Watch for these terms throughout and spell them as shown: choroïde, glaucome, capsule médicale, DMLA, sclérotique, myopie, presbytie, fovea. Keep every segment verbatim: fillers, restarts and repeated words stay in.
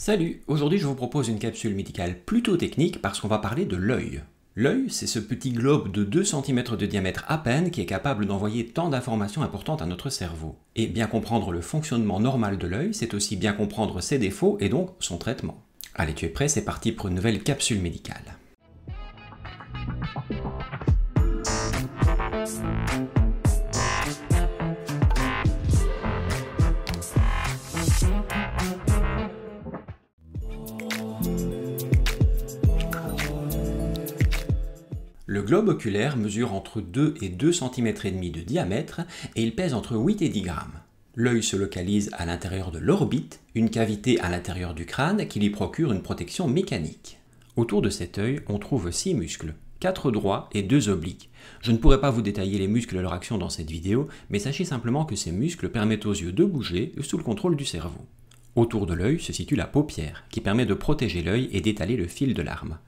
Salut, aujourd'hui je vous propose une capsule médicale plutôt technique parce qu'on va parler de l'œil. L'œil, c'est ce petit globe de deux centimètres de diamètre à peine qui est capable d'envoyer tant d'informations importantes à notre cerveau. Et bien comprendre le fonctionnement normal de l'œil, c'est aussi bien comprendre ses défauts et donc son traitement. Allez, tu es prêt, c'est parti pour une nouvelle capsule médicale. Le globe oculaire mesure entre deux et deux virgule cinq centimètres de diamètre et il pèse entre huit et dix grammes. L'œil se localise à l'intérieur de l'orbite, une cavité à l'intérieur du crâne qui lui procure une protection mécanique. Autour de cet œil, on trouve six muscles, quatre droits et deux obliques. Je ne pourrai pas vous détailler les muscles et leur action dans cette vidéo, mais sachez simplement que ces muscles permettent aux yeux de bouger sous le contrôle du cerveau. Autour de l'œil se situe la paupière, qui permet de protéger l'œil et d'étaler le fil de larme.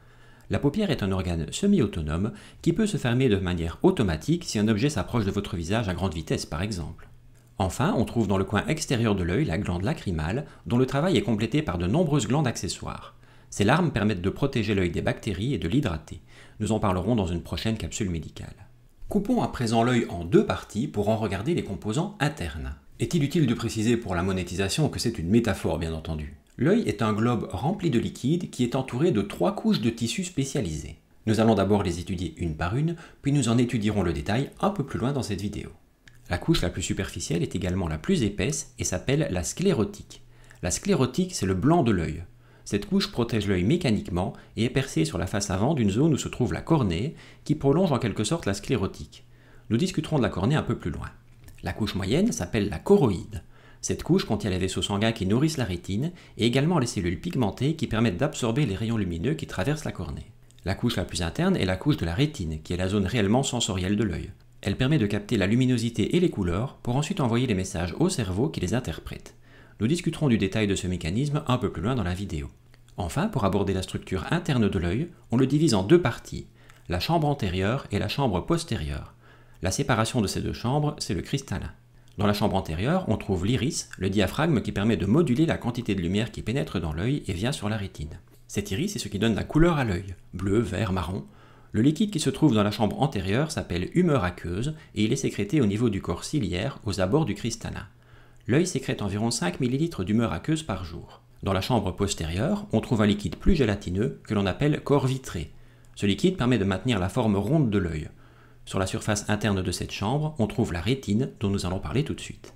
La paupière est un organe semi-autonome qui peut se fermer de manière automatique si un objet s'approche de votre visage à grande vitesse par exemple. Enfin, on trouve dans le coin extérieur de l'œil la glande lacrymale dont le travail est complété par de nombreuses glandes accessoires. Ces larmes permettent de protéger l'œil des bactéries et de l'hydrater. Nous en parlerons dans une prochaine capsule médicale. Coupons à présent l'œil en deux parties pour en regarder les composants internes. Est-il utile de préciser pour la monétisation que c'est une métaphore bien entendu? L'œil est un globe rempli de liquide qui est entouré de trois couches de tissus spécialisés. Nous allons d'abord les étudier une par une, puis nous en étudierons le détail un peu plus loin dans cette vidéo. La couche la plus superficielle est également la plus épaisse et s'appelle la sclérotique. La sclérotique, c'est le blanc de l'œil. Cette couche protège l'œil mécaniquement et est percée sur la face avant d'une zone où se trouve la cornée, qui prolonge en quelque sorte la sclérotique. Nous discuterons de la cornée un peu plus loin. La couche moyenne s'appelle la choroïde. Cette couche contient les vaisseaux sanguins qui nourrissent la rétine et également les cellules pigmentées qui permettent d'absorber les rayons lumineux qui traversent la cornée. La couche la plus interne est la couche de la rétine, qui est la zone réellement sensorielle de l'œil. Elle permet de capter la luminosité et les couleurs pour ensuite envoyer les messages au cerveau qui les interprète. Nous discuterons du détail de ce mécanisme un peu plus loin dans la vidéo. Enfin, pour aborder la structure interne de l'œil, on le divise en deux parties, la chambre antérieure et la chambre postérieure. La séparation de ces deux chambres, c'est le cristallin. Dans la chambre antérieure, on trouve l'iris, le diaphragme qui permet de moduler la quantité de lumière qui pénètre dans l'œil et vient sur la rétine. Cet iris est ce qui donne la couleur à l'œil, bleu, vert, marron. Le liquide qui se trouve dans la chambre antérieure s'appelle humeur aqueuse et il est sécrété au niveau du corps ciliaire, aux abords du cristallin. L'œil sécrète environ cinq millilitres d'humeur aqueuse par jour. Dans la chambre postérieure, on trouve un liquide plus gélatineux que l'on appelle corps vitré. Ce liquide permet de maintenir la forme ronde de l'œil. Sur la surface interne de cette chambre, on trouve la rétine dont nous allons parler tout de suite.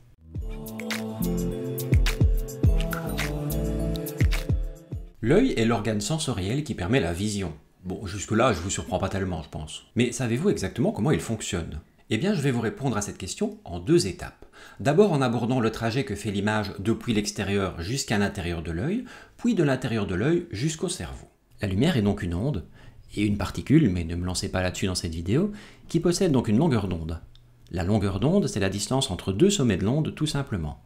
L'œil est l'organe sensoriel qui permet la vision. Bon, jusque-là, je ne vous surprends pas tellement, je pense. Mais savez-vous exactement comment il fonctionne? Eh bien, je vais vous répondre à cette question en deux étapes. D'abord en abordant le trajet que fait l'image depuis l'extérieur jusqu'à l'intérieur de l'œil, puis de l'intérieur de l'œil jusqu'au cerveau. La lumière est donc une onde, et une particule, mais ne me lancez pas là-dessus dans cette vidéo, qui possède donc une longueur d'onde. La longueur d'onde, c'est la distance entre deux sommets de l'onde, tout simplement.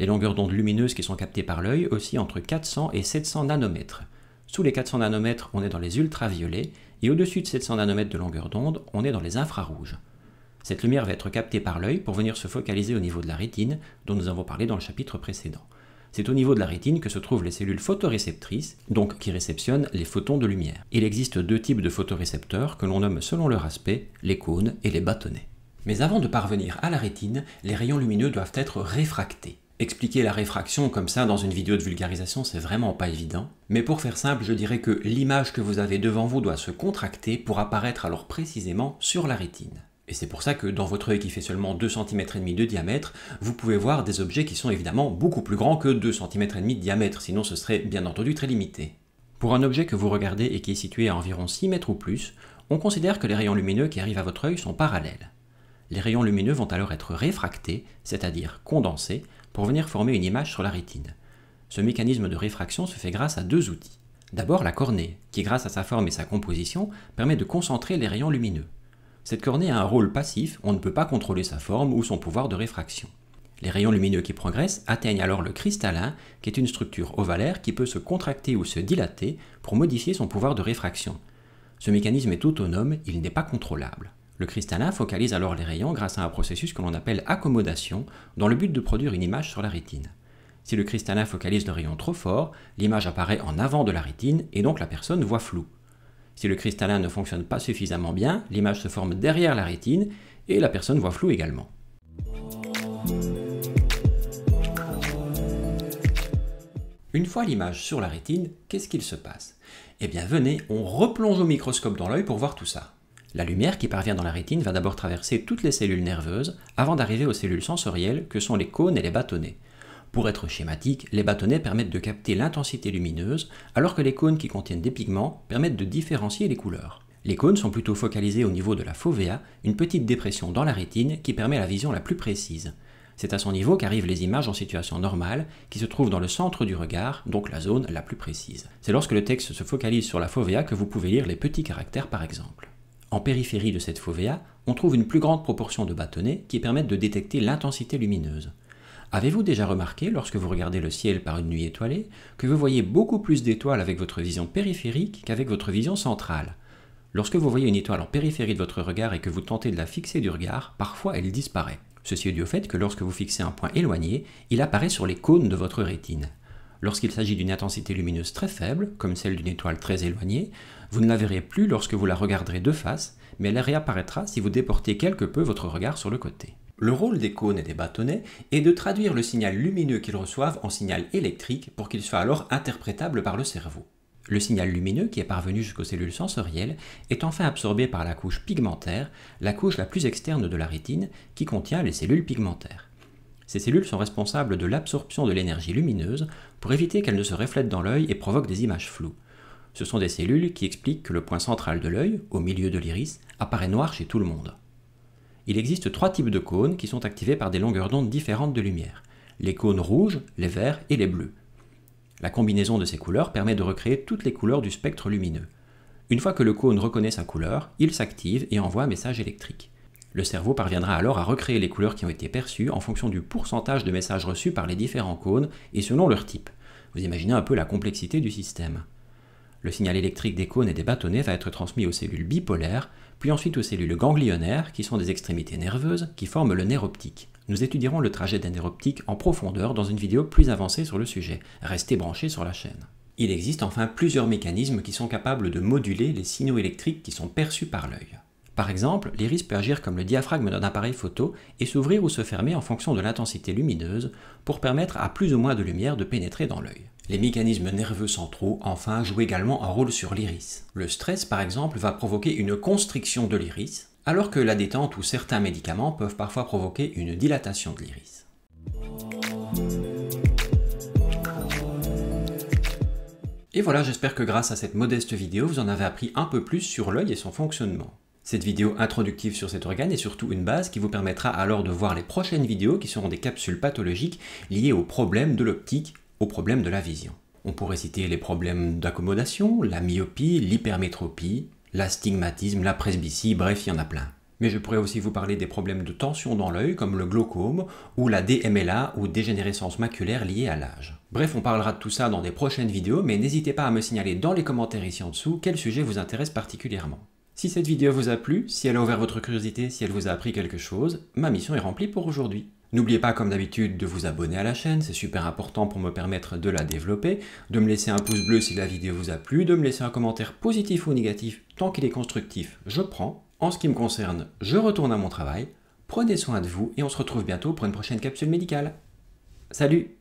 Les longueurs d'onde lumineuses qui sont captées par l'œil oscillent entre quatre cents et sept cents nanomètres. Sous les quatre cents nanomètres, on est dans les ultraviolets, et au-dessus de sept cents nanomètres de longueur d'onde, on est dans les infrarouges. Cette lumière va être captée par l'œil pour venir se focaliser au niveau de la rétine, dont nous avons parlé dans le chapitre précédent. C'est au niveau de la rétine que se trouvent les cellules photoréceptrices, donc qui réceptionnent les photons de lumière. Il existe deux types de photorécepteurs que l'on nomme selon leur aspect, les cônes et les bâtonnets. Mais avant de parvenir à la rétine, les rayons lumineux doivent être réfractés. Expliquer la réfraction comme ça dans une vidéo de vulgarisation, c'est vraiment pas évident. Mais pour faire simple, je dirais que l'image que vous avez devant vous doit se contracter pour apparaître alors précisément sur la rétine. Et c'est pour ça que dans votre œil qui fait seulement deux virgule cinq centimètres de diamètre, vous pouvez voir des objets qui sont évidemment beaucoup plus grands que deux virgule cinq centimètres de diamètre, sinon ce serait bien entendu très limité. Pour un objet que vous regardez et qui est situé à environ six mètres ou plus, on considère que les rayons lumineux qui arrivent à votre œil sont parallèles. Les rayons lumineux vont alors être réfractés, c'est-à-dire condensés, pour venir former une image sur la rétine. Ce mécanisme de réfraction se fait grâce à deux outils. D'abord la cornée, qui grâce à sa forme et sa composition, permet de concentrer les rayons lumineux. Cette cornée a un rôle passif, on ne peut pas contrôler sa forme ou son pouvoir de réfraction. Les rayons lumineux qui progressent atteignent alors le cristallin, qui est une structure ovalaire qui peut se contracter ou se dilater pour modifier son pouvoir de réfraction. Ce mécanisme est autonome, il n'est pas contrôlable. Le cristallin focalise alors les rayons grâce à un processus que l'on appelle accommodation, dans le but de produire une image sur la rétine. Si le cristallin focalise le rayon trop fort, l'image apparaît en avant de la rétine et donc la personne voit flou. Si le cristallin ne fonctionne pas suffisamment bien, l'image se forme derrière la rétine et la personne voit flou également. Une fois l'image sur la rétine, qu'est-ce qu'il se passe? Eh bien venez, on replonge au microscope dans l'œil pour voir tout ça. La lumière qui parvient dans la rétine va d'abord traverser toutes les cellules nerveuses avant d'arriver aux cellules sensorielles que sont les cônes et les bâtonnets. Pour être schématique, les bâtonnets permettent de capter l'intensité lumineuse, alors que les cônes qui contiennent des pigments permettent de différencier les couleurs. Les cônes sont plutôt focalisés au niveau de la fovea, une petite dépression dans la rétine qui permet la vision la plus précise. C'est à son niveau qu'arrivent les images en situation normale, qui se trouvent dans le centre du regard, donc la zone la plus précise. C'est lorsque le texte se focalise sur la fovea que vous pouvez lire les petits caractères par exemple. En périphérie de cette fovea, on trouve une plus grande proportion de bâtonnets qui permettent de détecter l'intensité lumineuse. Avez-vous déjà remarqué, lorsque vous regardez le ciel par une nuit étoilée, que vous voyez beaucoup plus d'étoiles avec votre vision périphérique qu'avec votre vision centrale? Lorsque vous voyez une étoile en périphérie de votre regard et que vous tentez de la fixer du regard, parfois elle disparaît. Ceci est dû au fait que lorsque vous fixez un point éloigné, il apparaît sur les cônes de votre rétine. Lorsqu'il s'agit d'une intensité lumineuse très faible, comme celle d'une étoile très éloignée, vous ne la verrez plus lorsque vous la regarderez de face, mais elle réapparaîtra si vous déportez quelque peu votre regard sur le côté. Le rôle des cônes et des bâtonnets est de traduire le signal lumineux qu'ils reçoivent en signal électrique pour qu'il soit alors interprétable par le cerveau. Le signal lumineux qui est parvenu jusqu'aux cellules sensorielles est enfin absorbé par la couche pigmentaire, la couche la plus externe de la rétine qui contient les cellules pigmentaires. Ces cellules sont responsables de l'absorption de l'énergie lumineuse pour éviter qu'elle ne se reflète dans l'œil et provoque des images floues. Ce sont des cellules qui expliquent que le point central de l'œil, au milieu de l'iris, apparaît noir chez tout le monde. Il existe trois types de cônes qui sont activés par des longueurs d'onde différentes de lumière. Les cônes rouges, les verts et les bleus. La combinaison de ces couleurs permet de recréer toutes les couleurs du spectre lumineux. Une fois que le cône reconnaît sa couleur, il s'active et envoie un message électrique. Le cerveau parviendra alors à recréer les couleurs qui ont été perçues en fonction du pourcentage de messages reçus par les différents cônes et selon leur type. Vous imaginez un peu la complexité du système. Le signal électrique des cônes et des bâtonnets va être transmis aux cellules bipolaires, puis ensuite aux cellules ganglionnaires, qui sont des extrémités nerveuses, qui forment le nerf optique. Nous étudierons le trajet d'un nerf optique en profondeur dans une vidéo plus avancée sur le sujet. Restez branchés sur la chaîne. Il existe enfin plusieurs mécanismes qui sont capables de moduler les signaux électriques qui sont perçus par l'œil. Par exemple, l'iris peut agir comme le diaphragme d'un appareil photo et s'ouvrir ou se fermer en fonction de l'intensité lumineuse pour permettre à plus ou moins de lumière de pénétrer dans l'œil. Les mécanismes nerveux centraux, enfin, jouent également un rôle sur l'iris. Le stress, par exemple, va provoquer une constriction de l'iris, alors que la détente ou certains médicaments peuvent parfois provoquer une dilatation de l'iris. Et voilà, j'espère que grâce à cette modeste vidéo, vous en avez appris un peu plus sur l'œil et son fonctionnement. Cette vidéo introductive sur cet organe est surtout une base qui vous permettra alors de voir les prochaines vidéos qui seront des capsules pathologiques liées aux problèmes de l'optique, aux problèmes de la vision. On pourrait citer les problèmes d'accommodation, la myopie, l'hypermétropie, l'astigmatisme, la presbytie, bref, il y en a plein. Mais je pourrais aussi vous parler des problèmes de tension dans l'œil comme le glaucome ou la D M L A ou dégénérescence maculaire liée à l'âge. Bref, on parlera de tout ça dans des prochaines vidéos, mais n'hésitez pas à me signaler dans les commentaires ici en dessous quel sujet vous intéresse particulièrement. Si cette vidéo vous a plu, si elle a ouvert votre curiosité, si elle vous a appris quelque chose, ma mission est remplie pour aujourd'hui. N'oubliez pas comme d'habitude de vous abonner à la chaîne, c'est super important pour me permettre de la développer, de me laisser un pouce bleu si la vidéo vous a plu, de me laisser un commentaire positif ou négatif, tant qu'il est constructif, je prends. En ce qui me concerne, je retourne à mon travail, prenez soin de vous et on se retrouve bientôt pour une prochaine capsule médicale. Salut!